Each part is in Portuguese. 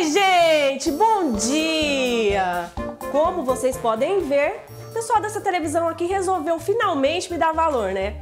Oi, gente! Bom dia! Como vocês podem ver, o pessoal dessa televisão aqui resolveu finalmente me dar valor, né?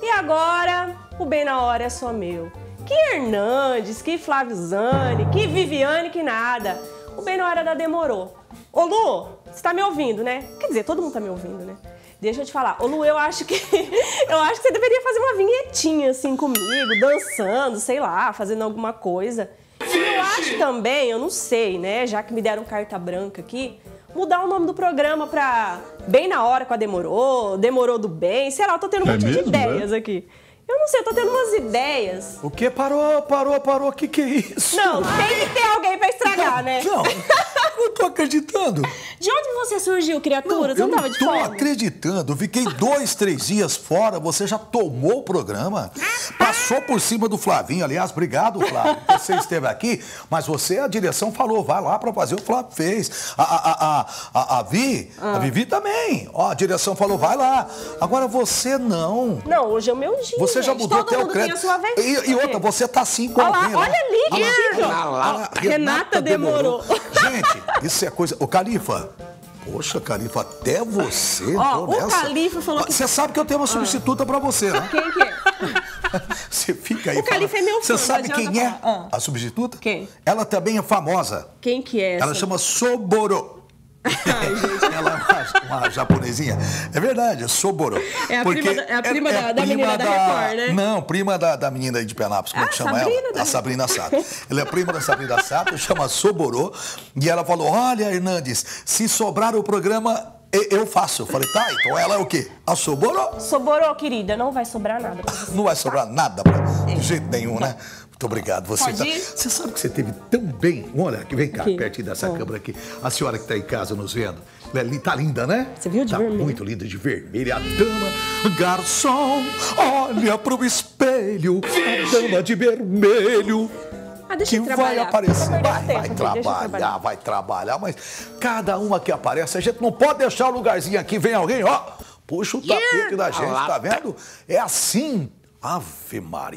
E agora, o Bem na Hora é só meu. Que Hernandes, que Flávio Zane, que Viviane, que nada. O Bem na Hora ainda demorou. Ô Lu, você tá me ouvindo, né? Quer dizer, todo mundo tá me ouvindo, né? Deixa eu te falar. Ô Lu, eu acho que você deveria fazer uma vinhetinha assim comigo, dançando, sei lá, fazendo alguma coisa. E eu acho também, eu não sei, né? Já que me deram carta branca aqui, mudar o nome do programa pra Bem na Hora com a Demorou, Demorou do Bem, sei lá, eu tô tendo um monte de ideias aqui. Eu não sei, eu tô tendo umas ideias. O quê? Parou, o que é isso? Não, tem que ter alguém pra estragar, não, né? Não tô acreditando. De onde você surgiu, criatura? Você não tava de fora? Não tô acreditando. Eu fiquei 2, 3 dias fora, você já tomou o programa. Passou por cima do Flavinho, aliás, obrigado, Flávio, que você esteve aqui, mas você, a direção falou, vai lá pra fazer, o Flávio fez. A Vivi também. Ó, a direção falou, vai lá. Agora você não. Não, hoje é o meu dia. Você já mudou até o crédito. E outra, você tá assim com olha ali, Renata demorou. Gente, isso é coisa... Ô, Califa... Poxa, Califa, até você... Ó, o Califa falou que... Você sabe que eu tenho uma substituta pra você, né? Quem que é? Você fica aí... O Califa é meu filho. Você sabe quem é a substituta? Quem? Ela também é famosa. Quem que é essa? Ela chama Soboro. Ai, gente. Ela é uma japonesinha. É verdade, é Soboro. É a prima da menina da Record, né? Não, prima da menina aí de Penápolis, como que chama ela? A Sabrina Sato. Ela é prima da Sabrina Sato, chama Soboro. E ela falou, olha, Hernandes, se sobrar o programa, eu faço. Eu falei, tá, então ela é o quê? A Soboro? Soboro, querida, não vai sobrar nada. Não vai sobrar nada, de jeito nenhum, né? Muito obrigado. Você sabe que você teve tão bem... Olha, vem cá, pertinho dessa câmera aqui. A senhora que está em casa nos vendo. Tá linda, né? Você viu de vermelho? Tá muito linda de vermelho. A dama... Garçom, olha pro espelho. A dama de vermelho. Ah, deixa que eu vai aparecer. Vai trabalhar. Mas cada uma que aparece, a gente não pode deixar o lugarzinho aqui. Vem alguém, ó. Puxa o tapete da gente, tá vendo? É assim. Ave Maria.